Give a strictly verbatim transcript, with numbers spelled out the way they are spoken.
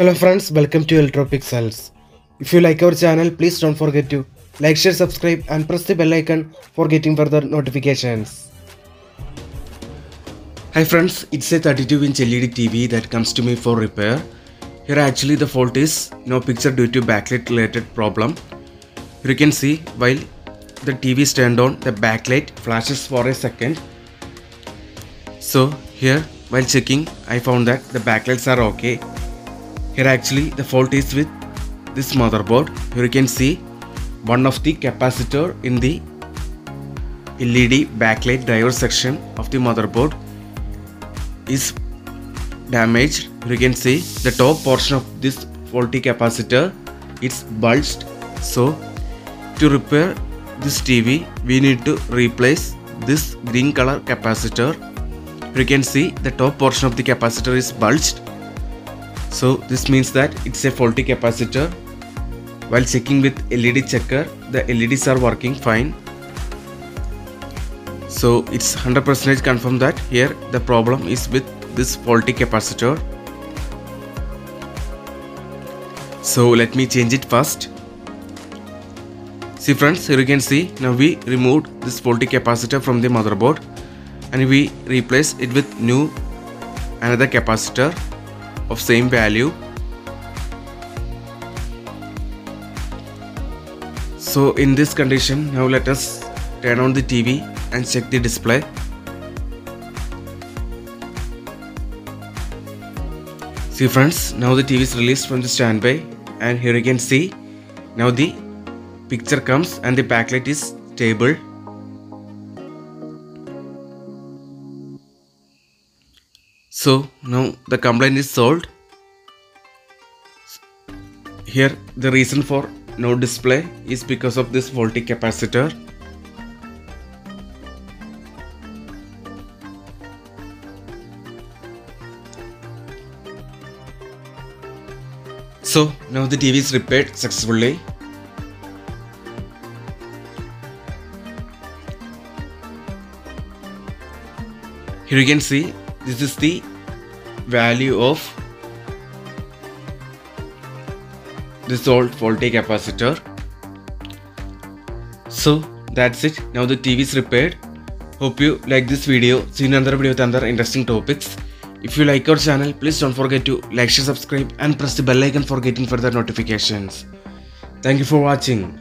Hello friends, welcome to Electro Pixels. If you like our channel, please don't forget to like, share, subscribe and press the bell icon for getting further notifications. Hi friends, it's a thirty-two inch L E D T V that comes to me for repair. Here actually the fault is no picture due to backlight related problem. You can see while the T V is turned on, the backlight flashes for a second. So here while checking, I found that the backlights are okay. Here actually the fault is with this motherboard. Here you can see one of the capacitor in the L E D backlight diode section of the motherboard is damaged. Here you can see the top portion of this faulty capacitor, it's bulged. So to repair this T V, we need to replace this green color capacitor. Here you can see the top portion of the capacitor is bulged. So this means that it's a faulty capacitor. While checking with L E D checker, the L E Ds are working fine. So it's one hundred percent confirmed that here the problem is with this faulty capacitor. So let me change it first. See friends, here you can see now we removed this faulty capacitor from the motherboard and we replace it with new another capacitor of same value. So in this condition, now let us turn on the T V and check the display. See friends, now the T V is released from the standby and here you can see now the picture comes and the backlight is stable. So now the complaint is solved. Here the reason for no display is because of this faulty capacitor. So now the T V is repaired successfully. Here you can see this is the value of this old faulty capacitor. So that's it. Now the T V is repaired. Hope you like this video. See you in another video with another interesting topics. If you like our channel, please don't forget to like, share, subscribe and press the bell icon for getting further notifications. Thank you for watching.